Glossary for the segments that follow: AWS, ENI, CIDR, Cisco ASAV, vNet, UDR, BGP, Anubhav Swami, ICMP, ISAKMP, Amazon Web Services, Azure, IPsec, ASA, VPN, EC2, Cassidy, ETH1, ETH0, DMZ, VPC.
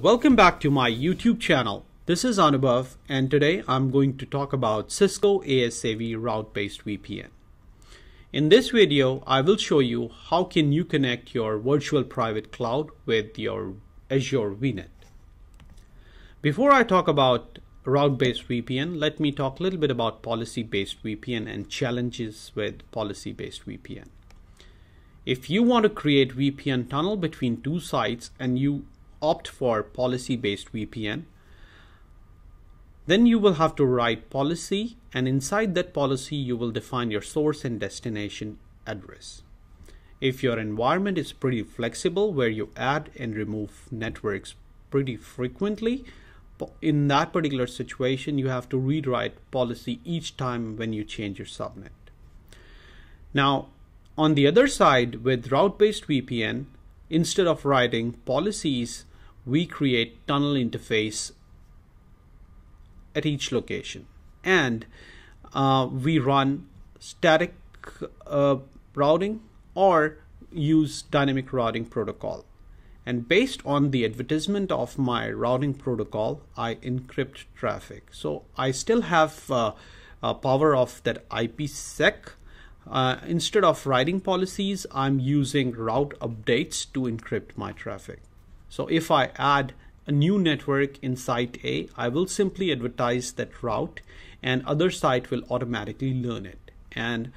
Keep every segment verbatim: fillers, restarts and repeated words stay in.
Welcome back to my YouTube channel. This is Anubhav and today I'm going to talk about Cisco A S A V route-based V P N. In this video, I will show you how can you connect your virtual private cloud with your Azure vNet. Before I talk about route-based V P N, let me talk a little bit about policy-based V P N and challenges with policy-based V P N. If you want to create V P N tunnel between two sites and you opt for policy-based V P N, then you will have to write policy, and inside that policy you will define your source and destination address. If your environment is pretty flexible where you add and remove networks pretty frequently, in that particular situation you have to rewrite policy each time when you change your subnet. Now on the other side, with route-based V P N, instead of writing policies, we create tunnel interface at each location, and uh, we run static uh, routing or use dynamic routing protocol. And based on the advertisement of my routing protocol, I encrypt traffic. So I still have uh, a power of that IPsec. Uh, instead of writing policies, I'm using route updates to encrypt my traffic. So if I add a new network in site A, I will simply advertise that route and other site will automatically learn it. And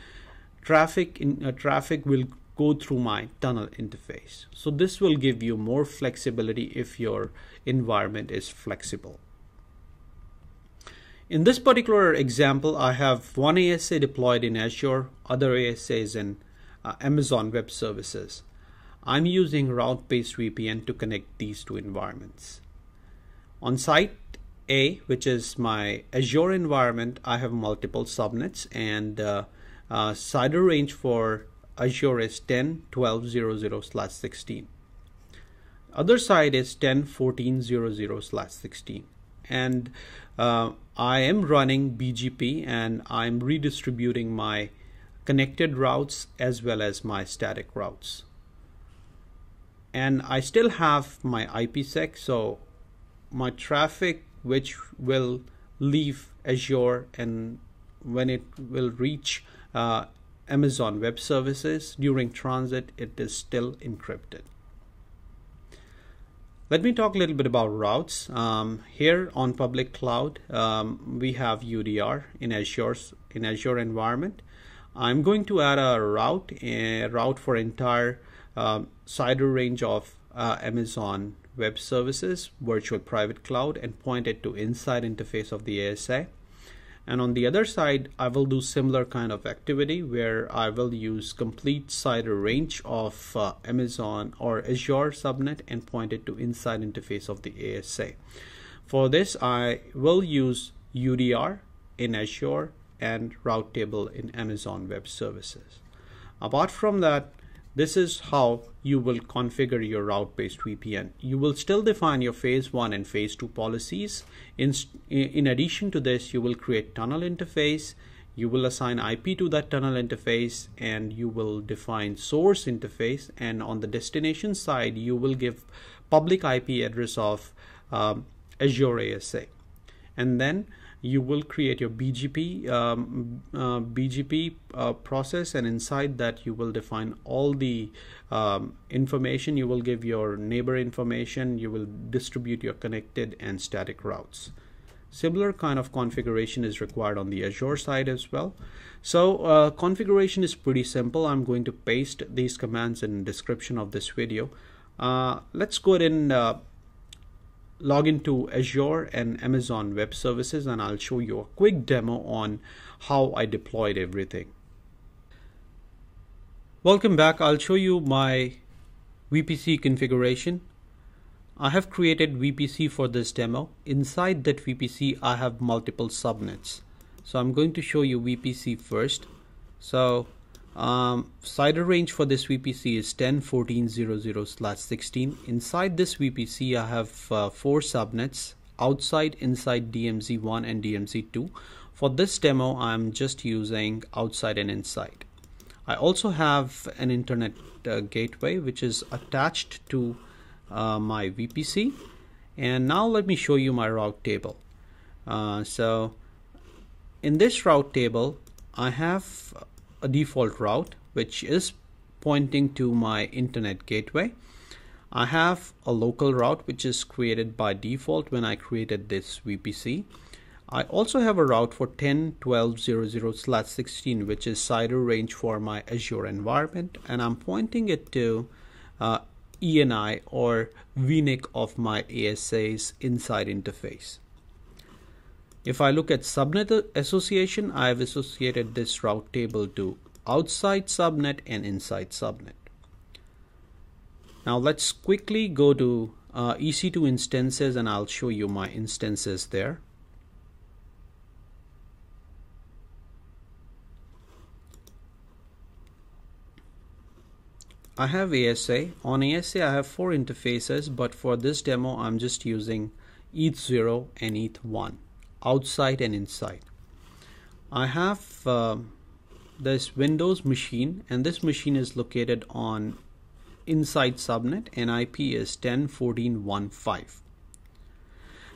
traffic in uh, traffic will go through my tunnel interface. So this will give you more flexibility if your environment is flexible. In this particular example, I have one A S A deployed in Azure, other A S As in uh, Amazon Web Services. I'm using route-based V P N to connect these two environments. On site A, which is my Azure environment, I have multiple subnets, and uh, uh, C I D R range for Azure is ten dot twelve dot zero dot zero slash sixteen. Other side is ten dot fourteen dot zero dot zero slash sixteen. And uh, I am running B G P, and I'm redistributing my connected routes as well as my static routes. And I still have my IPsec, so my traffic which will leave Azure and when it will reach uh, Amazon Web Services during transit, it is still encrypted. Let me talk a little bit about routes. Um, here on public cloud, um, we have U D R in Azure, in Azure environment. I'm going to add a route, a route for entire um, C I D R range of uh, Amazon Web Services, virtual private cloud, and point it to inside interface of the A S A. And on the other side, I will do similar kind of activity where I will use complete C I D R range of uh, Amazon or Azure subnet and point it to inside interface of the A S A. For this, I will use U D R in Azure and route table in Amazon Web Services. Apart from that, this is how you will configure your route-based V P N. You will still define your phase one and phase two policies. In, in addition to this, you will create tunnel interface. You will assign I P to that tunnel interface, and you will define source interface. And on the destination side, you will give public I P address of um, Azure A S A. And then you will create your B G P um, uh, B G P uh, process, and inside that you will define all the um, information. You will give your neighbor information. You will distribute your connected and static routes. Similar kind of configuration is required on the Azure side as well. So uh, configuration is pretty simple. I'm going to paste these commands in the description of this video. Uh, let's go ahead and uh, log into Azure and Amazon Web Services, and I'll show you a quick demo on how I deployed everything. Welcome back. I'll show you my V P C configuration. I have created V P C for this demo. Inside that V P C, I have multiple subnets. So I'm going to show you V P C first. So Um, C I D R range for this V P C is ten dot fourteen dot zero dot zero slash sixteen. Inside this V P C, I have uh, four subnets: outside, inside, D M Z one, and D M Z two. For this demo, I'm just using outside and inside. I also have an internet uh, gateway which is attached to uh, my V P C, And now let me show you my route table. Uh, so in this route table, I have a default route, which is pointing to my internet gateway. I have a local route, which is created by default when I created this V P C. I also have a route for ten dot twelve dot zero dot slash sixteen, which is C I D R range for my Azure environment. And I'm pointing it to uh, E N I or V N I C of my A S A's inside interface. If I look at subnet association, I have associated this route table to outside subnet and inside subnet. Now let's quickly go to uh, E C two instances, and I'll show you my instances there. I have A S A. On A S A, I have four interfaces, but for this demo, I'm just using E T H zero and E T H one, outside and inside. I have uh, this Windows machine, and this machine is located on inside subnet, and I P is ten dot fourteen dot fifteen.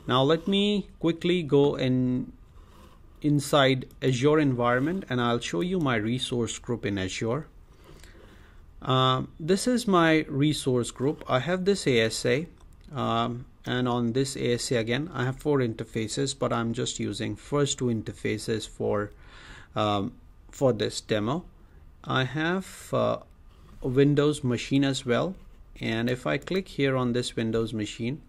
Now let me quickly go in inside Azure environment, and I'll show you my resource group in Azure. Um, this is my resource group. I have this A S A, um, and on this A S A again I have four interfaces, but I'm just using first two interfaces for um, for this demo. I have uh, a Windows machine as well, and if I click here on this Windows machine,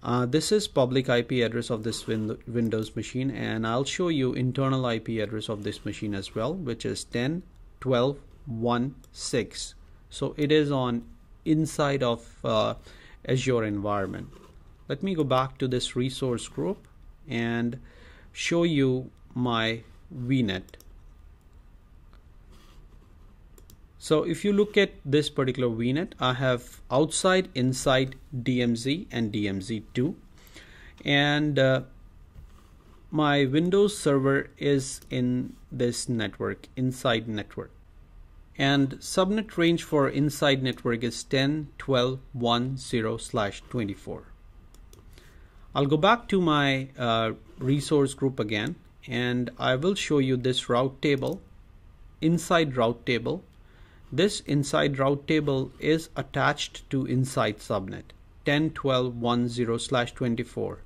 uh, this is public I P address of this win Windows machine, and I'll show you internal I P address of this machine as well, which is ten dot twelve dot one dot six. So it is on inside of uh, Azure environment. Let me go back to this resource group and show you my vNet. So if you look at this particular vNet, I have outside, inside, D M Z and D M Z two, and uh, my Windows server is in this network, inside network. And subnet range for inside network is ten dot twelve dot one dot zero slash twenty-four. I'll go back to my uh, resource group again, and I will show you this route table, inside route table. This inside route table is attached to inside subnet ten dot twelve dot one dot zero slash twenty-four.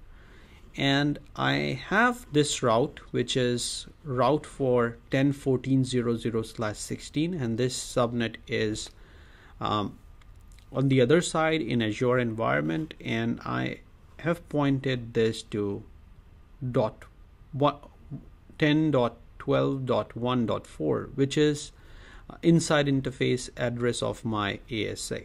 And I have this route, which is route for ten dot fourteen dot zero dot slash sixteen, and this subnet is um, on the other side in Azure environment, and I have pointed this to ten dot twelve dot one dot four, which is inside interface address of my A S A.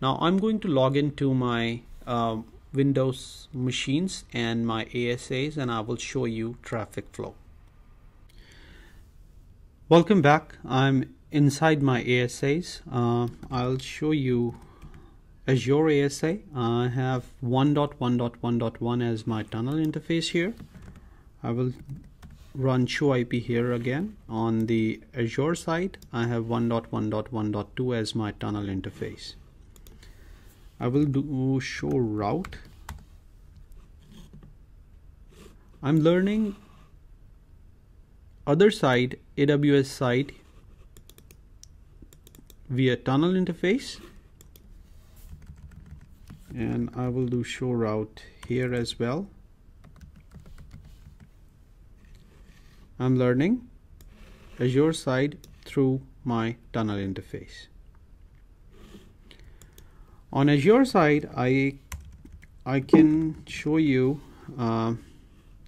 Now I'm going to log into my um, Windows machines and my A S A's, and I will show you traffic flow. Welcome back. I'm inside my A S A's. Uh, I'll show you Azure A S A. I have one dot one dot one dot one as my tunnel interface here. I will run show I P here again. On the Azure side, I have one dot one dot one dot two as my tunnel interface. I will do show route. I'm learning other side, A W S side, via tunnel interface, and I will do show route here as well. I'm learning Azure side through my tunnel interface. On Azure side, I I can show you uh,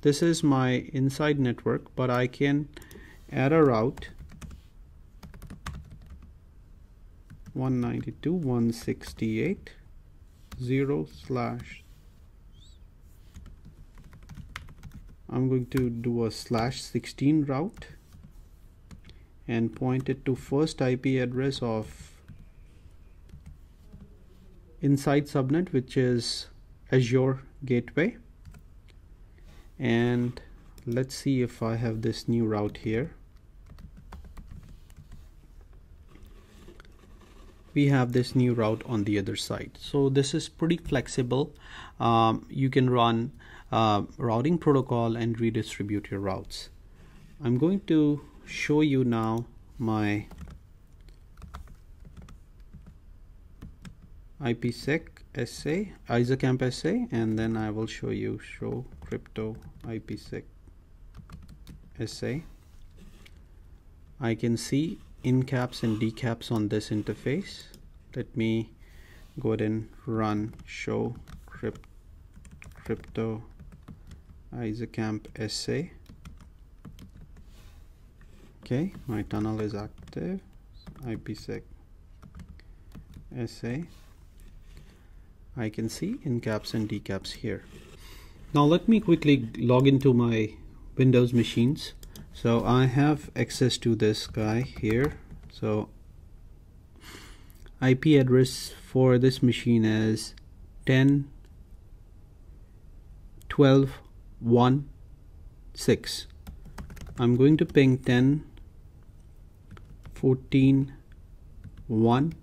this is my inside network, but I can add a route one ninety-two dot one sixty-eight dot zero slash. I'm going to do a slash sixteen route and point it to first I P address of inside subnet, which is Azure gateway. And let's see if I have this new route here. we have this new route on the other side. So this is pretty flexible. Um, you can run uh, routing protocol and redistribute your routes. I'm going to show you now my IPsec S A, ISAKMP S A, and then I will show you show crypto IPsec S A. I can see incaps and decaps on this interface. Let me go ahead and run show crypt, crypto ISAKMP S A. Okay, my tunnel is active, IPsec S A. I can see incaps and decaps here. Now let me quickly log into my Windows machines. So I have access to this guy here. So I P address for this machine is ten, twelve, one, six. I'm going to ping ten, fourteen, one,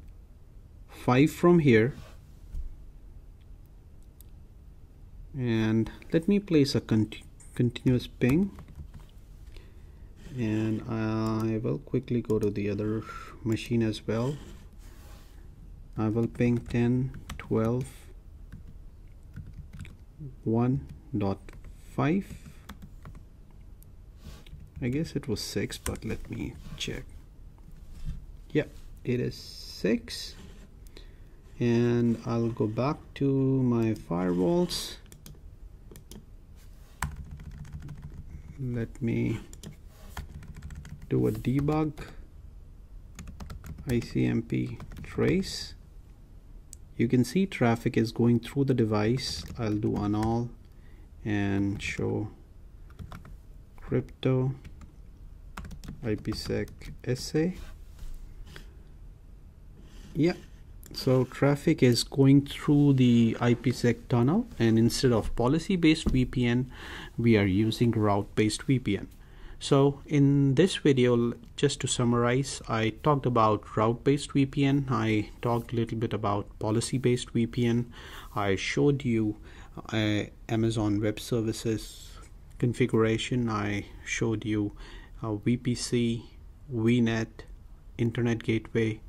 five from here. And let me place a cont- continuous ping, and I will quickly go to the other machine as well. I will ping ten, twelve, one point five. I guess it was six, but let me check. Yeah, it is six, and I'll go back to my firewalls. Let me do a debug I C M P trace. You can see traffic is going through the device. I'll do annul and show crypto IPsec S A. Yeah, so traffic is going through the IPsec tunnel, and instead of policy-based V P N, we are using route-based V P N. So in this video, just to summarize, I talked about route-based V P N. I talked a little bit about policy-based V P N. I showed you uh, Amazon Web Services configuration. I showed you uh, V P C, vNet, Internet Gateway,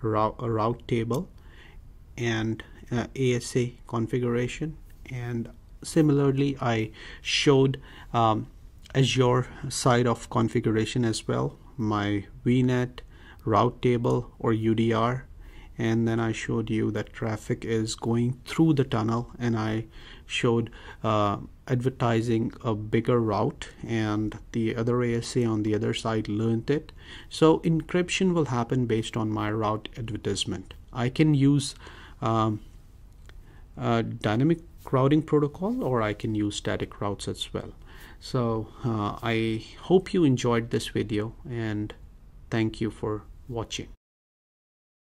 route, route table, and uh, A S A configuration. And similarly, I showed um, Azure side of configuration as well, my vNet, route table or U D R, and then I showed you that traffic is going through the tunnel, and I showed uh, advertising a bigger route, and the other A S A on the other side learned it. So encryption will happen based on my route advertisement. I can use um, a dynamic routing protocol, or I can use static routes as well. So uh, I hope you enjoyed this video, and thank you for watching.